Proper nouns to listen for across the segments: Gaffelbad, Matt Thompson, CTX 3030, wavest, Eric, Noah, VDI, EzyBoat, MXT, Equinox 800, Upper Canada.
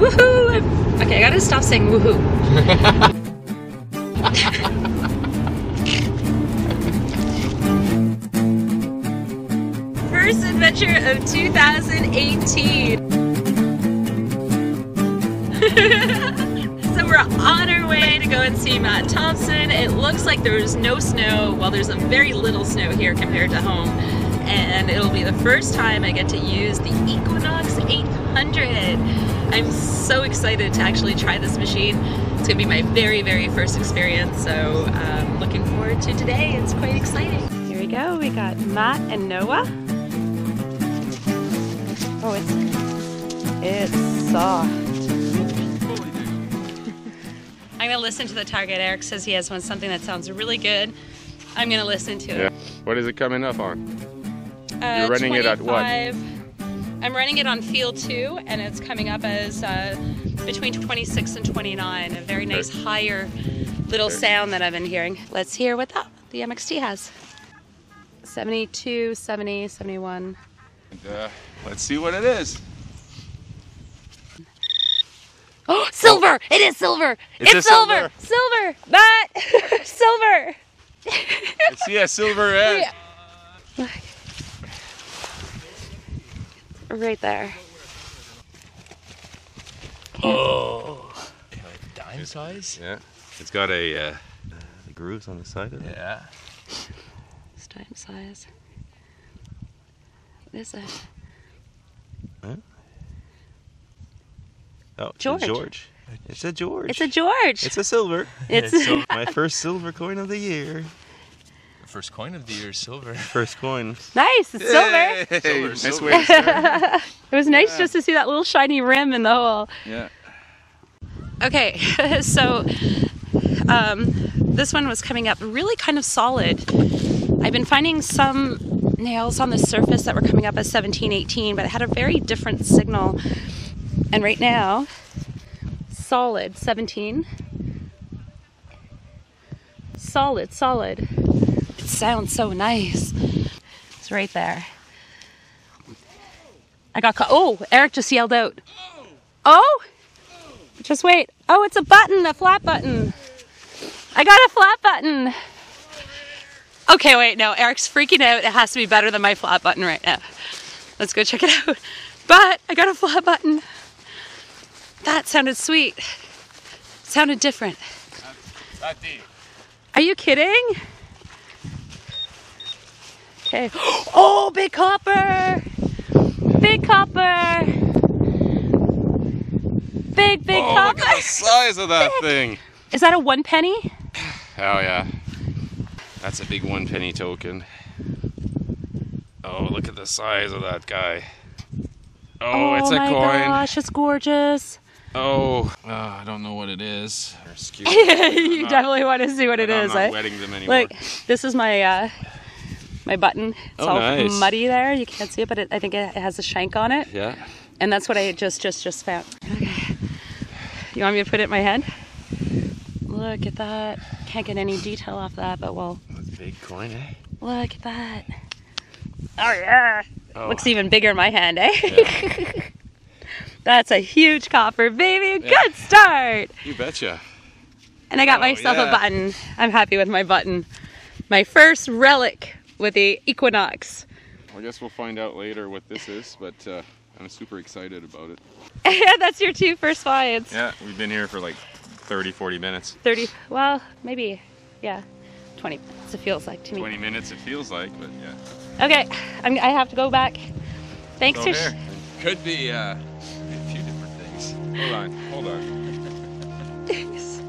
Woohoo! Okay, I gotta stop saying woohoo. First adventure of 2018. So we're on our way to go and see Matt Thompson. It looks like there's no snow. Well, there's a very little snow here compared to home. And it'll be the first time I get to use the Equinox 800. I'm so excited to actually try this machine. It's gonna be my very, very first experience, so I'm looking forward to today. It's quite exciting. Here we go, we got Matt and Noah. Oh, it's soft. I'm gonna listen to the target. Eric says he has one, something that sounds really good. I'm gonna listen to it. Yeah. What is it coming up on? You're running 25. It at what? I'm running it on field 2, and it's coming up as between 26 and 29. A very nice higher little sound that I've been hearing. Let's hear what the MXT has. 72, 70, 71. And, let's see what it is. Oh, silver! Oh. It is silver! It's silver! Silver! Matt! Silver! It's, yeah, silver red. Yeah. Right there. Oh! Like dime size? Yeah. It's got a the grooves on the side of it. Yeah. It's dime size. What is that? Huh? Oh, George. It's a George. It's a George. It's a silver. It's so my first silver coin of the year. The first coin of the year is silver. First coin. Nice. It's silver. Silver. Nice way to start. It was nice just to see that little shiny rim in the hole. Yeah. Okay, so this one was coming up really kind of solid. I've been finding some nails on the surface that were coming up as 17, 18, but it had a very different signal. And right now, solid, 17. Solid, solid. It sounds so nice. It's right there. I got caught. Oh, Eric just yelled out. Oh, just wait. Oh, it's a button, a flat button. I got a flat button. Okay, wait, no, Eric's freaking out. It has to be better than my flat button right now. Let's go check it out. But I got a flat button. That sounded sweet. It sounded different. Not deep. Are you kidding? Okay. Oh, big copper! Big copper! Big, big copper! Look at the size of that thing! Is that a 1 penny? Oh, yeah. That's a big 1 penny token. Oh, look at the size of that guy. Oh, it's a coin. Oh my gosh, it's gorgeous. Oh, I don't know what it is. You definitely want to see what it is. I'm not wetting them anymore. Look, this is my my button. It's all muddy there. You can't see it, but I think it has a shank on it. Yeah. And that's what I just found. Okay. You want me to put it in my head? Look at that. Can't get any detail off that, but well. That's a big coin, eh? Look at that. Oh yeah. Oh. Looks even bigger in my hand, eh? Yeah. That's a huge copper, baby. Yeah. Good start. You betcha. And I got myself a button. I'm happy with my button. My first relic with the Equinox. I guess we'll find out later what this is, but I'm super excited about it. That's your 2 first finds. Yeah, we've been here for like 30, 40 minutes. 30, well, maybe, yeah, 20 minutes it feels like to me. 20 minutes it feels like, but yeah. Okay, I have to go back. Thanks for sharing. Could be a few different things. Hold on, hold on. Thanks.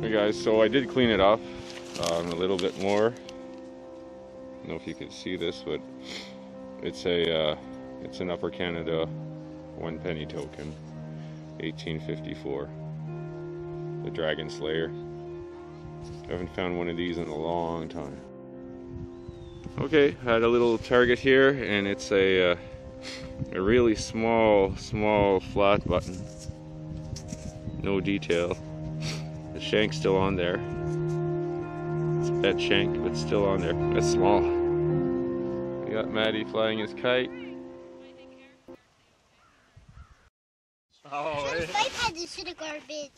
Hey guys, so I did clean it up a little bit more. I don't know if you can see this, but it's a it's an Upper Canada 1 penny token, 1854. The Dragon Slayer. I haven't found one of these in a long time. Okay, I had a little target here, and it's a really small flat button. No detail. The shank's still on there. It's a bent shank, but still on there. That's small. We got Maddie flying his kite. Oh, yeah. My pad is in the garbage.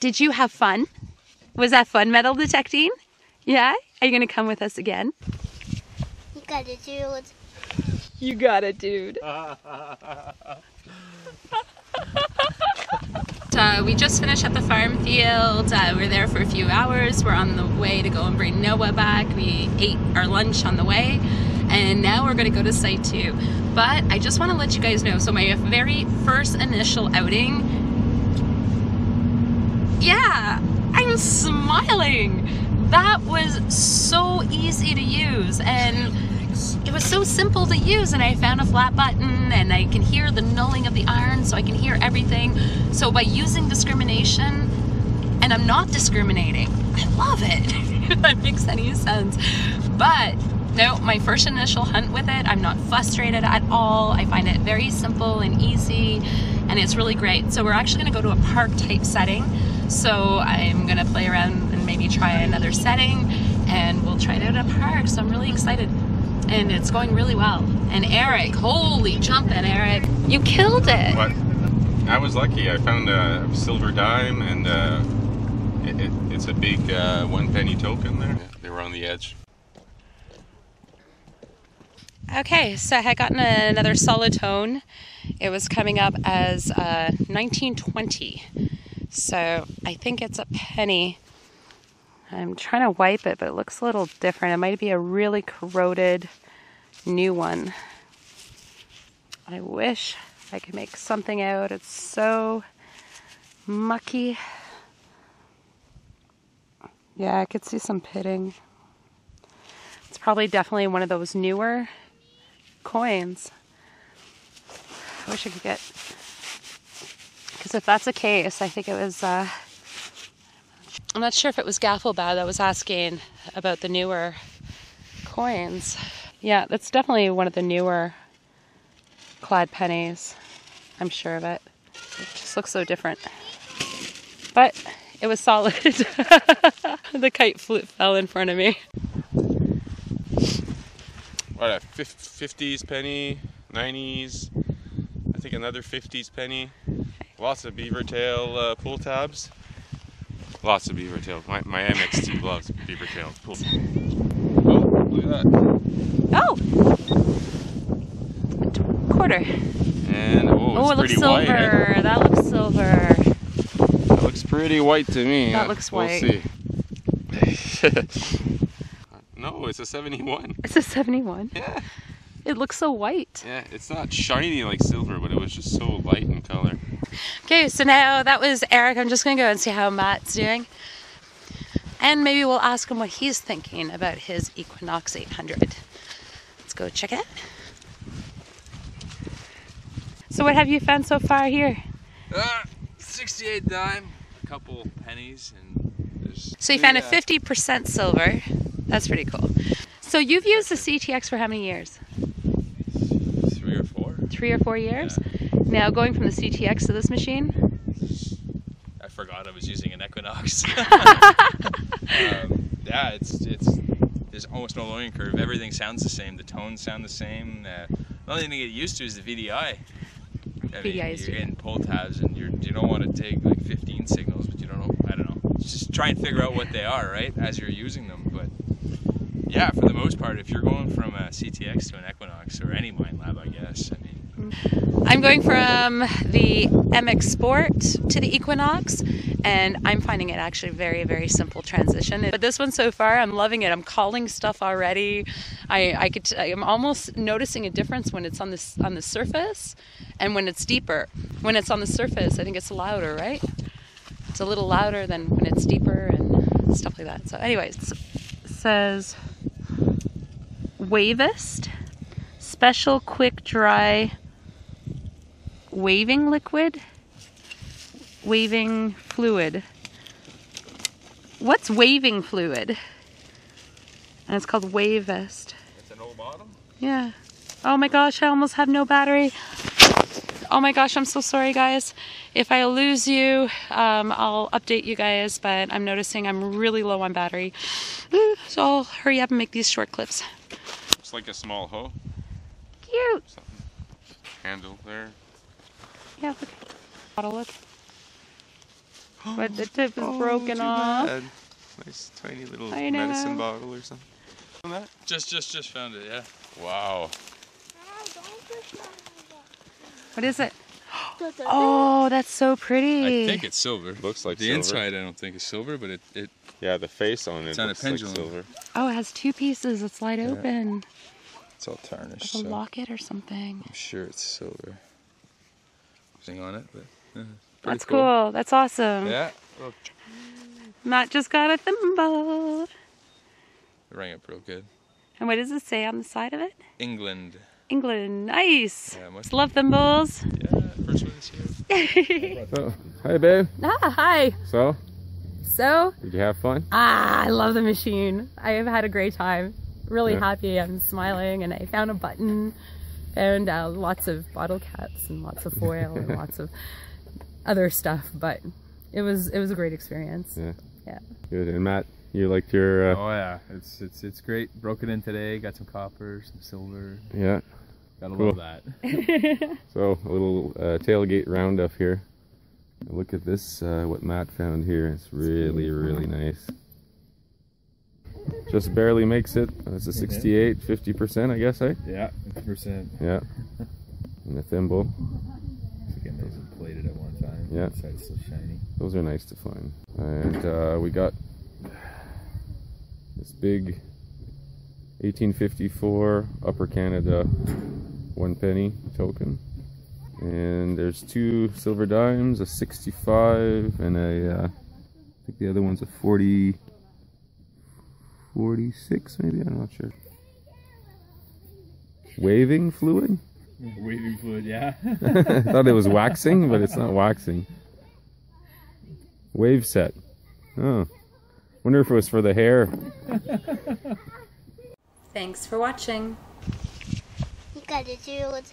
Did you have fun? Was that fun, metal detecting? Yeah? Are you going to come with us again? You got it, dude. You got it, dude. We just finished at the farm field. We were there for a few hours. We're on the way to go and bring Noah back. We ate our lunch on the way, and now we're going to go to site 2. But I just want to let you guys know, so my very first initial outing, yeah, I'm smiling. That was so easy to use, and it was so simple to use, and I found a flat button and I can hear the nulling of the iron, so I can hear everything. So by using discrimination, and I'm not discriminating, I love it. If that makes any sense. But no, my first initial hunt with it, I'm not frustrated at all. I find it very simple and easy, and it's really great. So we're actually gonna go to a park type setting. So I'm gonna play around and maybe try another setting, and we'll try it out at a park, so I'm really excited. And it's going really well. And Eric, holy jumping, Eric. You killed it. What? I was lucky. I found a silver dime, and it's a big 1-penny token there. They were on the edge. Okay, so I had gotten another solitone. It was coming up as 1920. So I think it's a penny. I'm trying to wipe it, but it looks a little different. It might be a really corroded new one. I wish I could make something out. It's so mucky. Yeah, I could see some pitting. It's probably definitely one of those newer coins. I wish I could get, because if that's the case, I think it was I'm not sure if it was Gaffelbad that was asking about the newer coins. Yeah, that's definitely one of the newer clad pennies. I'm sure of it. It just looks so different. But it was solid. The kite fell in front of me. What, a 50s penny, 90s, I think another 50s penny. Lots of beaver tail pull tabs. Lots of beaver tail. My MXT loves beaver tail. Cool. Oh, look at that. Oh! Quarter. And oh, it's pretty white. Oh, it looks silver. Eh? That looks silver. That looks pretty white to me. That looks white. We'll see. No, it's a 71. It's a 71? Yeah. It looks so white. Yeah, it's not shiny like silver, but it was just so light in color. Okay, so now that was Eric. I'm just going to go and see how Matt's doing. And maybe we'll ask him what he's thinking about his Equinox 800. Let's go check it. So what have you found so far here? 68 dime, a couple pennies. So you found a 50% silver. That's pretty cool. So you've used the CTX for how many years? 3 or 4. 3 or 4 years? Yeah. Now going from the CTX to this machine? I forgot I was using an Equinox. Yeah, there's almost no learning curve. Everything sounds the same. The tones sound the same. The only thing to get used to is the VDI. I mean, you're getting pull tabs, and you don't want to dig like 15 signals, but you don't know, I don't know. Just try and figure out what they are, right, as you're using them. But yeah, for the most part, if you're going from a CTX to an Equinox or any mine lab, I guess. I mean, I'm going from the MX Sport to the Equinox, and I'm finding it actually very, very simple transition. But this one so far, I'm loving it. I'm calling stuff already. I'm almost noticing a difference when it's on the surface and when it's deeper. When it's on the surface, I think it's louder, right? It's a little louder than when it's deeper and stuff like that. So, anyways, it says wavest, special quick dry waving liquid, waving fluid. What's waving fluid? And it's called wavest. It's an old bottle? Yeah. Oh my gosh, I almost have no battery. Oh my gosh, I'm so sorry guys. If I lose you, I'll update you guys, but I'm noticing I'm really low on battery. So I'll hurry up and make these short clips. It's like a small hoe. Cute. Something. Handle there. Yeah, look. bottle it. But the tip is broken off. Bad. Nice tiny little medicine bottle or something. Just found it, yeah. Wow. What is it? Oh, that's so pretty. I think it's silver. Looks like the silver. The inside I don't think is silver, but it yeah, the face on it looks like silver. Oh, it has two pieces. It's wide open. It's all tarnished. Like a locket or something. I'm sure it's silver. Nothing on it, but that's cool. That's awesome. Yeah. Look. Matt just got a thimble. It rang up real good. And what does it say on the side of it? England. England. Nice. Yeah, love thimbles. Yeah, first one this year. So, hi, babe. Ah, hi. So? Did you have fun? Ah, I love the machine. I have had a great time. Really happy. I'm smiling, and I found a button. Found lots of bottle caps and lots of foil and lots of other stuff, but it was a great experience. Yeah. Yeah. Good. And Matt, you liked your oh yeah, it's great. Broke it in today, got some copper, some silver. Yeah. Gotta love that. So a little tailgate roundup here. Look at this what Matt found here. It's really, really nice. Just barely makes it. That's a 68, 50%, I guess, eh? Yeah, 50%. Yeah. And a thimble. Again, those are plated at one time. Yeah. The side's still shiny. Those are nice to find. And we got this big 1854 Upper Canada 1 penny token. And there's 2 silver dimes, a 65, and a, I think the other one's a 46 maybe, I'm not sure. Waving fluid? Waving fluid, yeah. I thought it was waxing, but it's not waxing. Wave set. Oh. Wonder if it was for the hair. Thanks for watching. You got it, dude.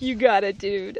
You got it, dude.